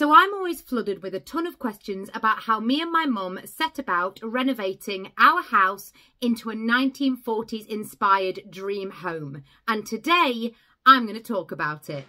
So I'm always flooded with a ton of questions about how me and my mum set about renovating our house into a 1940s inspired dream home. And today I'm going to talk about it.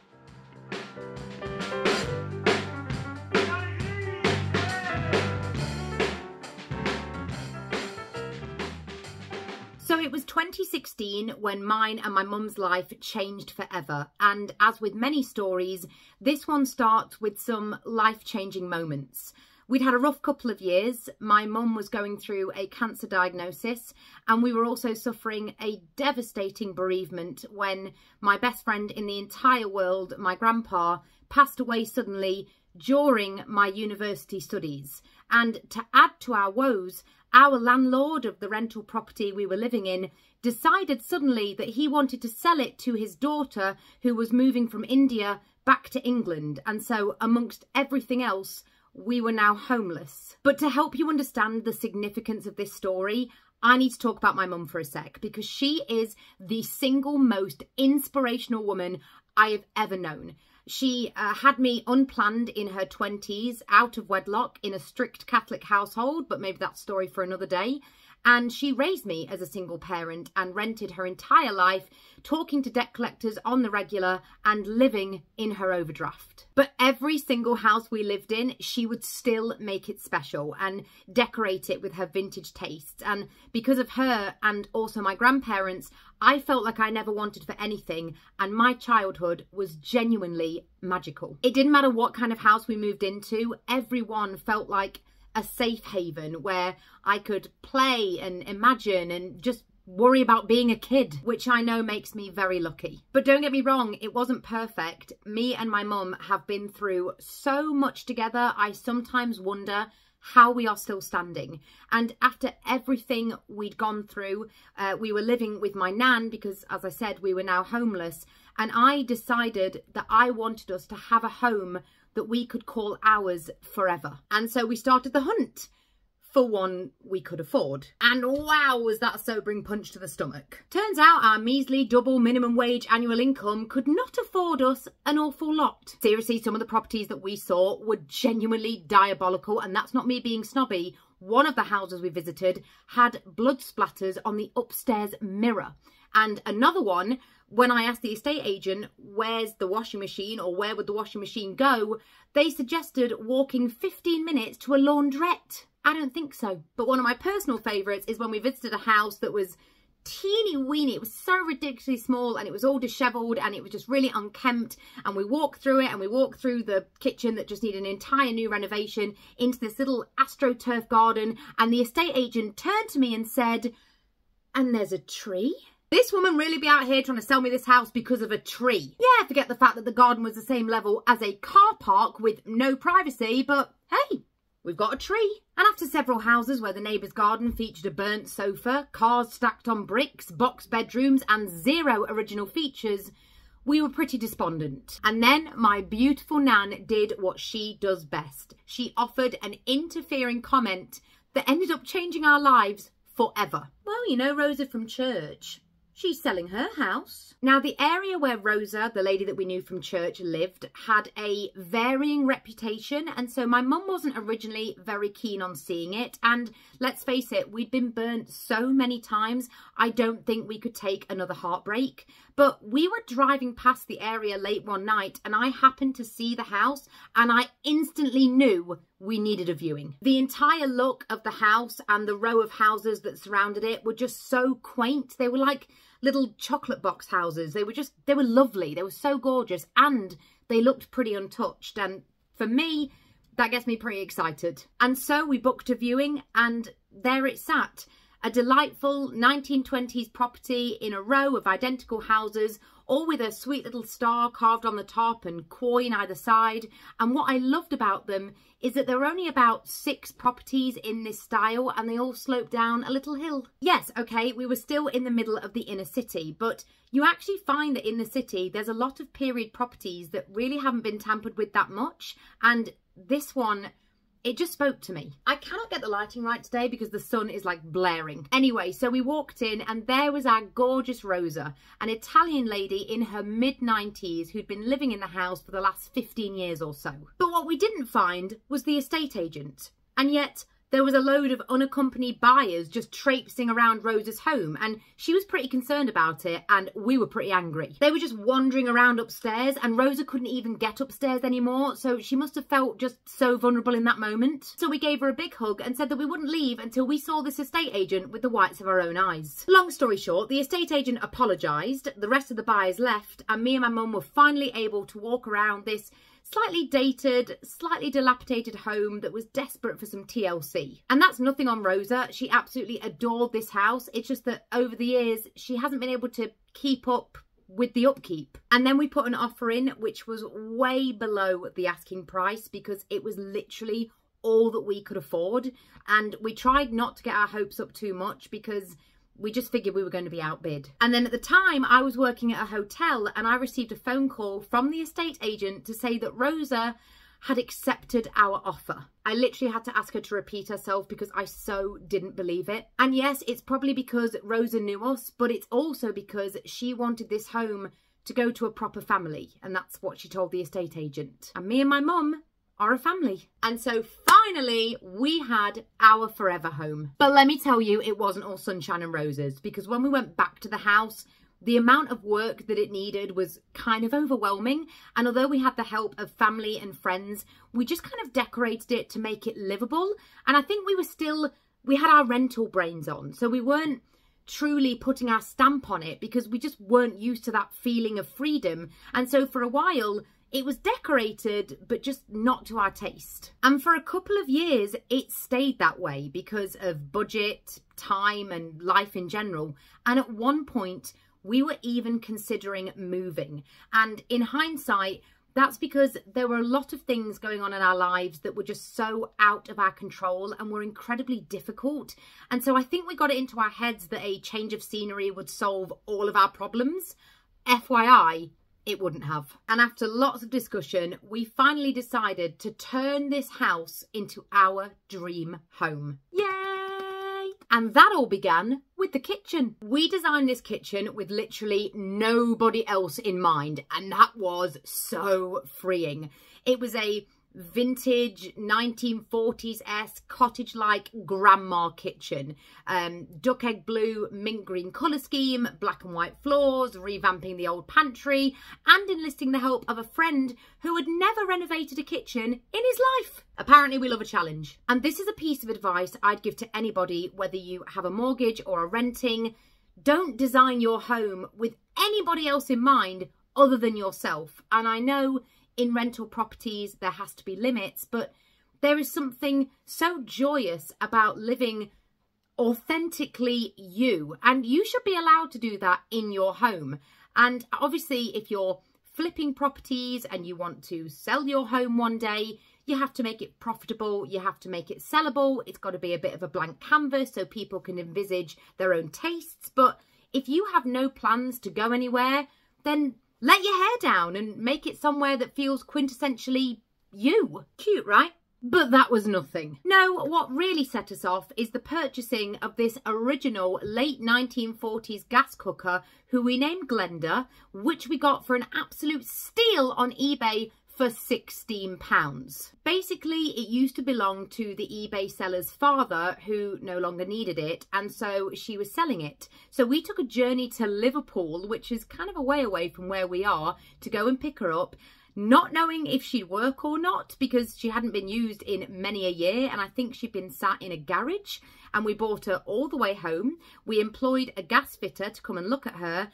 So it was 2016 when mine and my mum's life changed forever, and as with many stories, this one starts with some life-changing moments. We'd had a rough couple of years. My mum was going through a cancer diagnosis, and we were also suffering a devastating bereavement when my best friend in the entire world, my grandpa, passed away suddenly during my university studies. And to add to our woes, our landlord of the rental property we were living in decided suddenly that he wanted to sell it to his daughter, who was moving from India back to England. And so, amongst everything else, we were now homeless. But to help you understand the significance of this story, I need to talk about my mum for a sec, because she is the single most inspirational woman I have ever known. She had me unplanned in her 20s, out of wedlock, in a strict Catholic household, but maybe that's a story for another day. And she raised me as a single parent and rented her entire life, talking to debt collectors on the regular and living in her overdraft. But every single house we lived in, she would still make it special and decorate it with her vintage tastes. And because of her and also my grandparents, I felt like I never wanted for anything, and my childhood was genuinely magical. It didn't matter what kind of house we moved into, everyone felt like a safe haven where I could play and imagine and just worry about being a kid, which I know makes me very lucky. But don't get me wrong, it wasn't perfect. Me and my mum have been through so much together, I sometimes wonder how we are still standing. And after everything we'd gone through, we were living with my nan because, as I said, we were now homeless. And I decided that I wanted us to have a home that we could call ours forever. And so we started the hunt for one we could afford. And wow, was that a sobering punch to the stomach. Turns out our measly double minimum wage annual income could not afford us an awful lot. Seriously, some of the properties that we saw were genuinely diabolical, and that's not me being snobby. One of the houses we visited had blood splatters on the upstairs mirror. And another one, when I asked the estate agent, where's the washing machine or where would the washing machine go? They suggested walking 15 minutes to a laundrette. I don't think so. But one of my personal favourites is when we visited a house that was teeny weeny. It was so ridiculously small, and it was all dishevelled, and it was just really unkempt. And we walked through it, and we walked through the kitchen that just needed an entire new renovation into this little astroturf garden. And the estate agent turned to me and said, "And there's a tree? This woman really be out here trying to sell me this house because of a tree." Yeah, forget the fact that the garden was the same level as a car park with no privacy, but hey, we've got a tree. And after several houses where the neighbour's garden featured a burnt sofa, cars stacked on bricks, box bedrooms and zero original features, we were pretty despondent. And then my beautiful nan did what she does best. She offered an interfering comment that ended up changing our lives forever. "Well, you know Rosa from church. She's selling her house." Now, the area where Rosa, the lady that we knew from church, lived had a varying reputation, and so my mum wasn't originally very keen on seeing it. And let's face it, we'd been burnt so many times, I don't think we could take another heartbreak. But we were driving past the area late one night, and I happened to see the house, and I instantly knew we needed a viewing. The entire look of the house and the row of houses that surrounded it were just so quaint. They were like little chocolate box houses. They were lovely. They were so gorgeous, and they looked pretty untouched. And for me, that gets me pretty excited. And so we booked a viewing, and there it sat. A delightful 1920s property in a row of identical houses, all with a sweet little star carved on the top and coin either side. And what I loved about them is that there were only about 6 properties in this style, and they all sloped down a little hill. Yes, okay, we were still in the middle of the inner city, but you actually find that in the city there's a lot of period properties that really haven't been tampered with that much, and this one It just spoke to me. I cannot get the lighting right today because the sun is like blaring. Anyway, so we walked in and there was our gorgeous Rosa, an Italian lady in her mid-90s who'd been living in the house for the last 15 years or so. But what we didn't find was the estate agent. And yet there was a load of unaccompanied buyers just traipsing around Rosa's home, and she was pretty concerned about it and we were pretty angry. They were just wandering around upstairs and Rosa couldn't even get upstairs anymore, so she must have felt just so vulnerable in that moment. So we gave her a big hug and said that we wouldn't leave until we saw this estate agent with the whites of our own eyes. Long story short, the estate agent apologised, the rest of the buyers left, and me and my mum were finally able to walk around this slightly dated, slightly dilapidated home that was desperate for some TLC. And that's nothing on Rosa. She absolutely adored this house. It's just that over the years, she hasn't been able to keep up with the upkeep. And then we put an offer in, which was way below the asking price because it was literally all that we could afford. And we tried not to get our hopes up too much because we just figured we were going to be outbid. And then at the time I was working at a hotel and I received a phone call from the estate agent to say that Rosa had accepted our offer. I literally had to ask her to repeat herself because I so didn't believe it. And yes, it's probably because Rosa knew us, but it's also because she wanted this home to go to a proper family. And that's what she told the estate agent. And me and my mum are a family. And so finally, we had our forever home. But let me tell you, it wasn't all sunshine and roses, because when we went back to the house, the amount of work that it needed was kind of overwhelming. And although we had the help of family and friends, we just kind of decorated it to make it livable. And I think we had our rental brains on. So we weren't truly putting our stamp on it because we just weren't used to that feeling of freedom. And so for a while, it was decorated, but just not to our taste. And for a couple of years, it stayed that way because of budget, time, and life in general. And at one point, we were even considering moving. And in hindsight, that's because there were a lot of things going on in our lives that were just so out of our control and were incredibly difficult. And so I think we got it into our heads that a change of scenery would solve all of our problems. FYI, it wouldn't have. And after lots of discussion, we finally decided to turn this house into our dream home. Yay! And that all began with the kitchen. We designed this kitchen with literally nobody else in mind, and that was so freeing. It was a vintage 1940s-esque cottage-like grandma kitchen. Duck egg blue, mint green colour scheme, black and white floors, revamping the old pantry, and enlisting the help of a friend who had never renovated a kitchen in his life. Apparently we love a challenge. And this is a piece of advice I'd give to anybody, whether you have a mortgage or are renting. Don't design your home with anybody else in mind other than yourself. And I know in rental properties, there has to be limits, but there is something so joyous about living authentically you, and you should be allowed to do that in your home. And obviously, if you're flipping properties and you want to sell your home one day, you have to make it profitable, you have to make it sellable, it's got to be a bit of a blank canvas so people can envisage their own tastes. But if you have no plans to go anywhere, then let your hair down and make it somewhere that feels quintessentially you. Cute, right? But that was nothing. No, what really set us off is the purchasing of this original late 1940s gas cooker, who we named Glenda, which we got for an absolute steal on eBay for £16. Basically, it used to belong to the eBay seller's father, who no longer needed it, and so she was selling it. So we took a journey to Liverpool, which is kind of a way away from where we are, to go and pick her up, not knowing if she'd work or not, because she hadn't been used in many a year, and I think she'd been sat in a garage. And we brought her all the way home. We employed a gas fitter to come and look at her,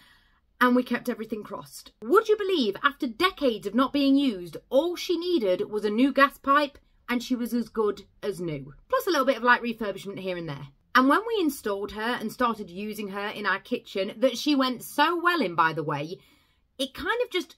and we kept everything crossed. Would you believe, after decades of not being used, all she needed was a new gas pipe, and she was as good as new. Plus a little bit of light refurbishment here and there. And when we installed her and started using her in our kitchen, that she went so well in, by the way, it kind of just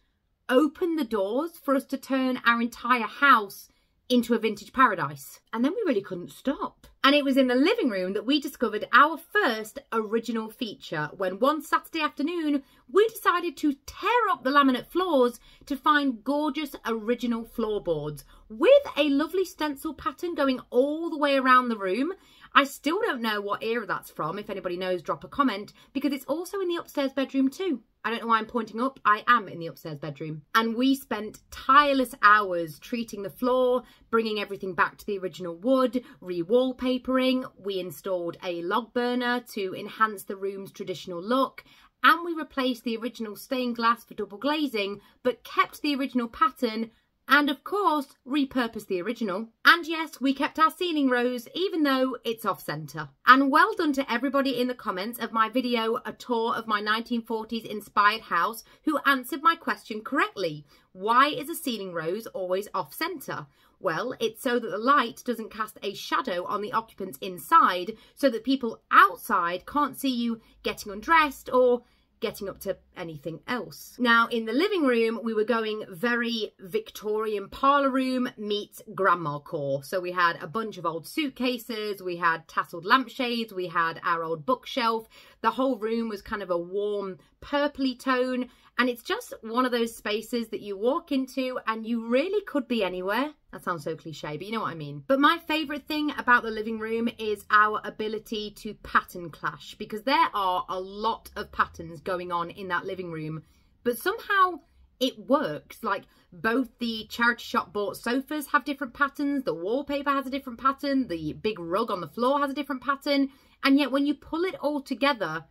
opened the doors for us to turn our entire house into a vintage paradise. And then we really couldn't stop. And it was in the living room that we discovered our first original feature when one Saturday afternoon we decided to tear up the laminate floors to find gorgeous original floorboards with a lovely stencil pattern going all the way around the room. I still don't know what era that's from. If anybody knows, drop a comment, because it's also in the upstairs bedroom too. I don't know why I'm pointing up. I am in the upstairs bedroom. And we spent tireless hours treating the floor, bringing everything back to the original wood, re-wallpapering. We installed a log burner to enhance the room's traditional look. And we replaced the original stained glass for double glazing, but kept the original pattern and, of course, repurposed the original. And yes, we kept our ceiling rose, even though it's off-centre. And well done to everybody in the comments of my video, A Tour of My 1940s Inspired House, who answered my question correctly. Why is a ceiling rose always off-centre? Well, it's so that the light doesn't cast a shadow on the occupants inside, so that people outside can't see you getting undressed or getting up to anything else. Now, in the living room, we were going very Victorian parlour room meets grandma core. So we had a bunch of old suitcases, we had tasselled lampshades, we had our old bookshelf. The whole room was kind of a warm purpley tone. And it's just one of those spaces that you walk into and you really could be anywhere. That sounds so cliche, but you know what I mean. But my favourite thing about the living room is our ability to pattern clash, because there are a lot of patterns going on in that living room, but somehow it works. Like, both the charity shop bought sofas have different patterns, the wallpaper has a different pattern, the big rug on the floor has a different pattern, and yet when you pull it all together,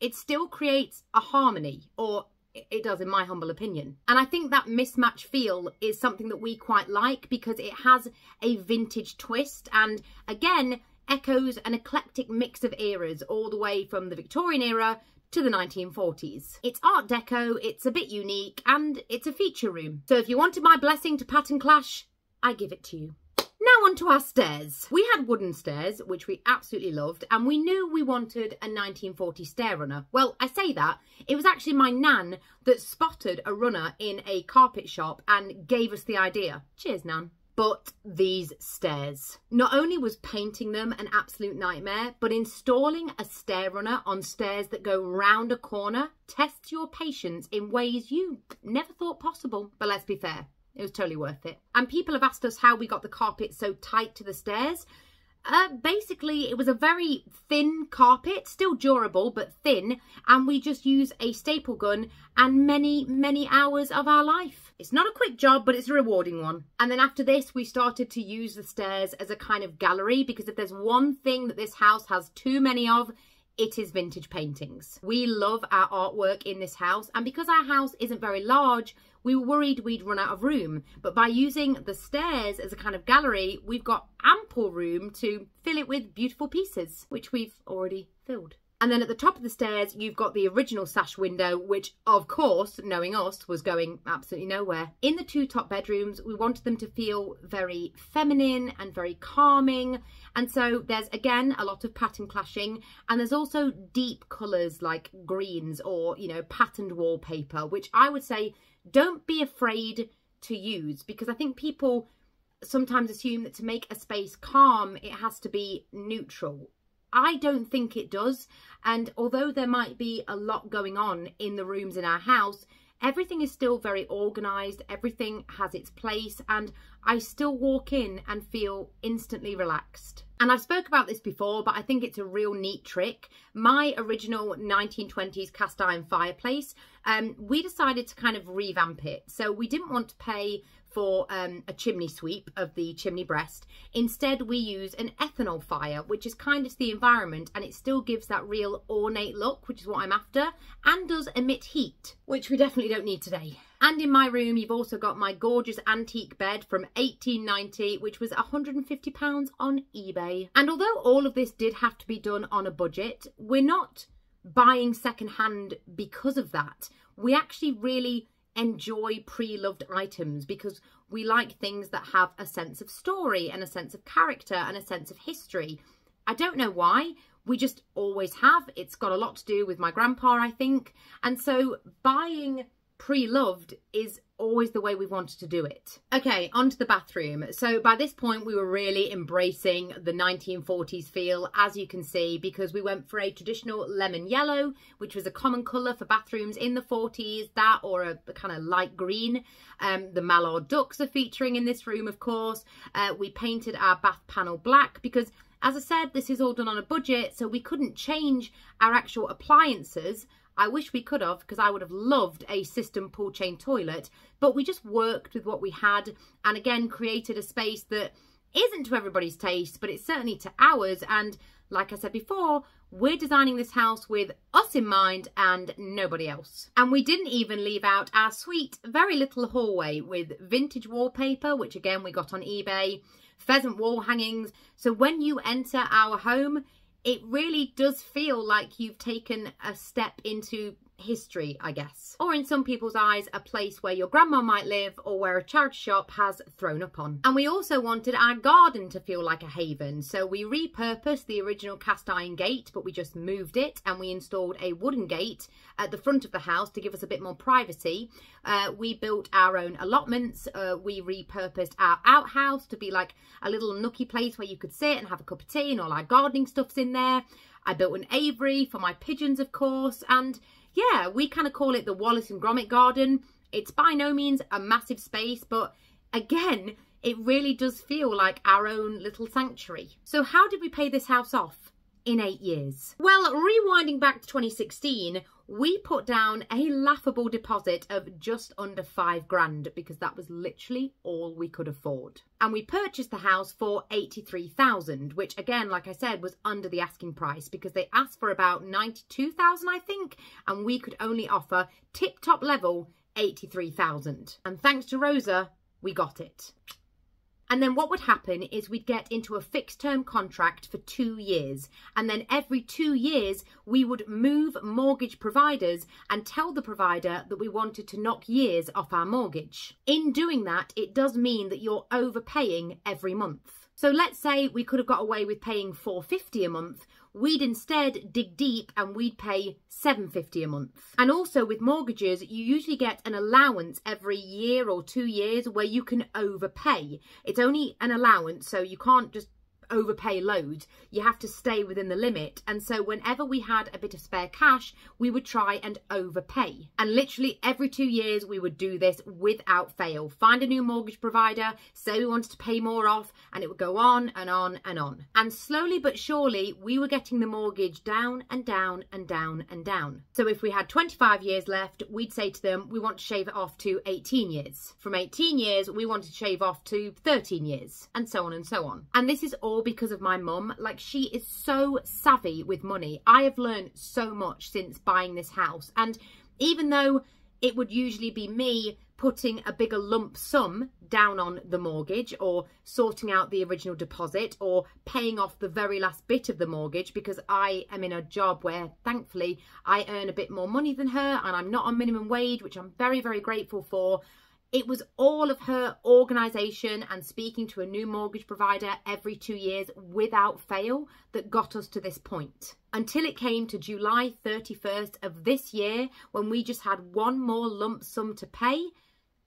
it still creates a harmony, or it does in my humble opinion. And I think that mismatch feel is something that we quite like, because it has a vintage twist and, again, echoes an eclectic mix of eras all the way from the Victorian era to the 1940s. It's art deco, it's a bit unique, and it's a feature room. So if you wanted my blessing to pattern clash, I give it to you. Now onto our stairs. We had wooden stairs, which we absolutely loved, and we knew we wanted a 1940 stair runner. Well, I say that, it was actually my nan that spotted a runner in a carpet shop and gave us the idea. Cheers, Nan. But these stairs. Not only was painting them an absolute nightmare, but installing a stair runner on stairs that go round a corner tests your patience in ways you never thought possible. But let's be fair. It was totally worth it. And people have asked us how we got the carpet so tight to the stairs. Basically, it was a very thin carpet, still durable, but thin. And we just used a staple gun and many, many hours of our life. It's not a quick job, but it's a rewarding one. And then after this, we started to use the stairs as a kind of gallery, because if there's one thing that this house has too many of, it is vintage paintings. We love our artwork in this house, and because our house isn't very large, we were worried we'd run out of room, but by using the stairs as a kind of gallery, we've got ample room to fill it with beautiful pieces, which we've already filled. And then at the top of the stairs, you've got the original sash window, which, of course, knowing us, was going absolutely nowhere. In the two top bedrooms, we wanted them to feel very feminine and very calming. And so there's, again, a lot of pattern clashing. And there's also deep colours like greens or, you know, patterned wallpaper, which I would say don't be afraid to use, because I think people sometimes assume that to make a space calm, it has to be neutral. I don't think it does, and although there might be a lot going on in the rooms in our house, everything is still very organised, everything has its place, and I still walk in and feel instantly relaxed. And I've spoke about this before, but I think it's a real neat trick. My original 1920s cast iron fireplace, we decided to kind of revamp it. So we didn't want to pay for a chimney sweep of the chimney breast. Instead, we use an ethanol fire, which is kind to the environment, and it still gives that real ornate look, which is what I'm after, and does emit heat, which we definitely don't need today. And in my room, you've also got my gorgeous antique bed from 1890, which was £150 on eBay. And although all of this did have to be done on a budget, we're not buying secondhand because of that. We actually really enjoy pre-loved items, because we like things that have a sense of story and a sense of character and a sense of history. I don't know why, we just always have. It's got a lot to do with my grandpa, I think. And so buying pre-loved is always the way we wanted to do it. Okay, onto the bathroom. So by this point we were really embracing the 1940s feel, as you can see, because we went for a traditional lemon yellow, which was a common colour for bathrooms in the 40s, that or a kind of light green. The Mallor ducks are featuring in this room, of course. We painted our bath panel black because, as I said, this is all done on a budget, so we couldn't change our actual appliances. I wish we could have, because I would have loved a system pool chain toilet, but we just worked with what we had and again created a space that isn't to everybody's taste, but it's certainly to ours. And like I said before, we're designing this house with us in mind and nobody else. And we didn't even leave out our sweet, very little hallway with vintage wallpaper, which again we got on eBay, pheasant wall hangings. So when you enter our home, it really does feel like you've taken a step into history, I guess. Or in some people's eyes, a place where your grandma might live or where a charity shop has thrown up on. And we also wanted our garden to feel like a haven. So we repurposed the original cast iron gate, but we just moved it and we installed a wooden gate at the front of the house to give us a bit more privacy. We built our own allotments. We repurposed our outhouse to be like a little nookie place where you could sit and have a cup of tea, and all our gardening stuff's in there. I built an aviary for my pigeons, of course, and yeah, we kind of call it the Wallace and Gromit garden. It's by no means a massive space, but again, it really does feel like our own little sanctuary. So how did we pay this house off in 8 years? Well, rewinding back to 2016, we put down a laughable deposit of just under £5,000 because that was literally all we could afford. And we purchased the house for £83,000, which again, like I said, was under the asking price because they asked for about £92,000, I think, and we could only offer tip-top level £83,000. And thanks to Rosa, we got it. And then what would happen is we'd get into a fixed term contract for 2 years. And then every 2 years, we would move mortgage providers and tell the provider that we wanted to knock years off our mortgage. In doing that, it does mean that you're overpaying every month. So let's say we could have got away with paying £4.50 a month. We'd instead dig deep and we'd pay £7.50 a month. And also with mortgages, you usually get an allowance every year or 2 years where you can overpay. It's only an allowance, so you can't just overpay loads. You have to stay within the limit. And so whenever we had a bit of spare cash, we would try and overpay. And literally every 2 years, we would do this without fail. Find a new mortgage provider, say we wanted to pay more off, and it would go on and on and on. And slowly but surely, we were getting the mortgage down and down and down and down. So if we had 25 years left, we'd say to them, we want to shave it off to 18 years. From 18 years, we want to shave off to 13 years, and so on and so on. And this is all because of my mum. Like, she is so savvy with money. I have learned so much since buying this house, and even though it would usually be me putting a bigger lump sum down on the mortgage or sorting out the original deposit or paying off the very last bit of the mortgage, because I am in a job where thankfully I earn a bit more money than her and I'm not on minimum wage, which I'm very, very grateful for. It was all of her organisation and speaking to a new mortgage provider every 2 years without fail that got us to this point. Until it came to July 31st of this year, when we just had one more lump sum to pay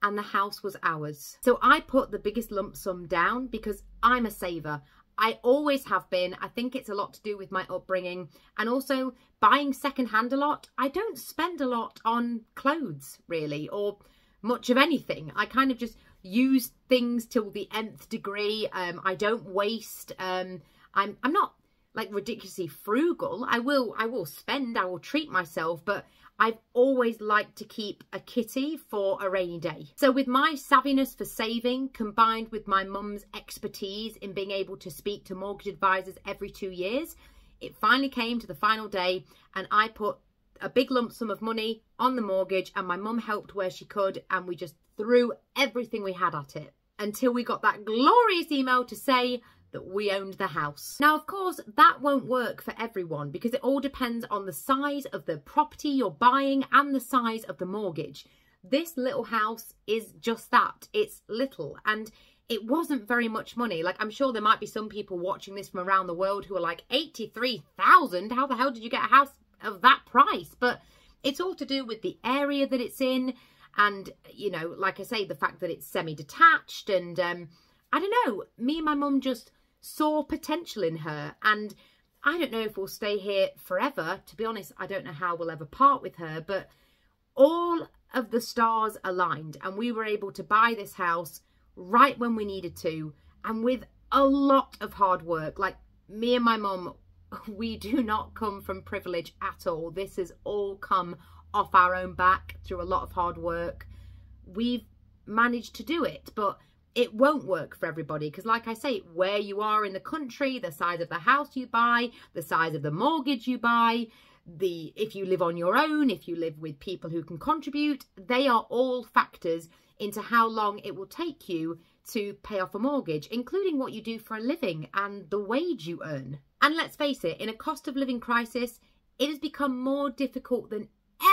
and the house was ours. So I put the biggest lump sum down because I'm a saver. I always have been. I think it's a lot to do with my upbringing and also buying secondhand a lot. I don't spend a lot on clothes really, or much of anything. I kind of just use things till the nth degree. I don't waste. I'm not like ridiculously frugal. I will spend, I will treat myself, but I've always liked to keep a kitty for a rainy day. So with my savviness for saving combined with my mum's expertise in being able to speak to mortgage advisors every 2 years, it finally came to the final day and I put a big lump sum of money on the mortgage, and my mum helped where she could, and we just threw everything we had at it until we got that glorious email to say that we owned the house. Now, of course, that won't work for everyone because it all depends on the size of the property you're buying and the size of the mortgage. This little house is just that. It's little, and it wasn't very much money. Like, I'm sure there might be some people watching this from around the world who are like, £83,000? How the hell did you get a house of that price? But it's all to do with the area that it's in And, you know, like I say, the fact that it's semi-detached and, I don't know, me and my mum just saw potential in her. And I don't know if we'll stay here forever. To be honest, I don't know how we'll ever part with her, but all of the stars aligned and we were able to buy this house right when we needed to, and with a lot of hard work. Like, me and my mum, we do not come from privilege at all. This has all come off our own back through a lot of hard work. We've managed to do it, but it won't work for everybody, because like I say, where you are in the country, the size of the house you buy, the size of the mortgage you buy, if you live on your own, if you live with people who can contribute, they are all factors into how long it will take you to pay off a mortgage, including what you do for a living and the wage you earn. And let's face it, in a cost of living crisis, it has become more difficult than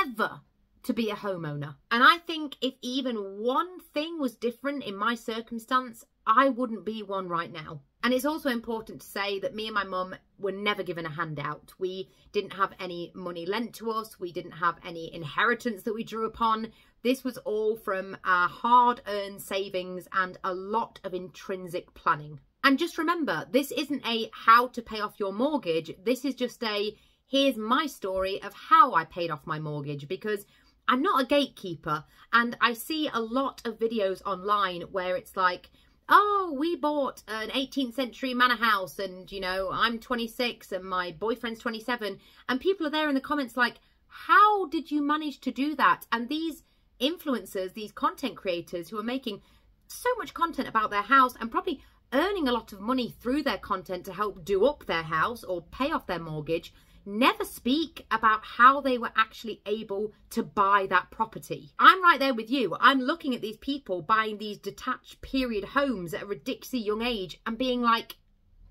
ever to be a homeowner. And I think if even one thing was different in my circumstance, I wouldn't be one right now. And it's also important to say that me and my mum were never given a handout. We didn't have any money lent to us. We didn't have any inheritance that we drew upon. This was all from our hard-earned savings and a lot of intrinsic planning. And just remember, this isn't a how to pay off your mortgage. This is just a, here's my story of how I paid off my mortgage, because I'm not a gatekeeper. And I see a lot of videos online where it's like, oh, we bought an 18th century manor house and, you know, I'm 26 and my boyfriend's 27. And people are there in the comments like, how did you manage to do that? And these influencers, these content creators who are making so much content about their house and probably earning a lot of money through their content to help do up their house or pay off their mortgage, never speak about how they were actually able to buy that property. I'm right there with you. I'm looking at these people buying these detached period homes at a ridiculously young age and being like,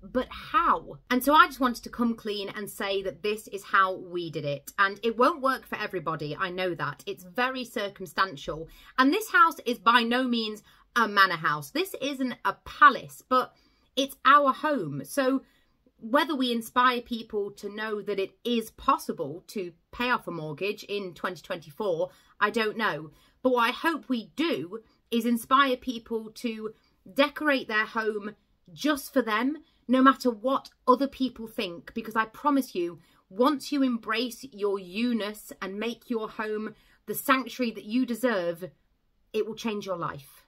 but how? And so I just wanted to come clean and say that this is how we did it. And it won't work for everybody. I know that. It's very circumstantial. And this house is by no means a manor house. This isn't a palace, but it's our home. So whether we inspire people to know that it is possible to pay off a mortgage in 2024, I don't know. But what I hope we do is inspire people to decorate their home just for them, no matter what other people think. Because I promise you, once you embrace your you-ness and make your home the sanctuary that you deserve, it will change your life.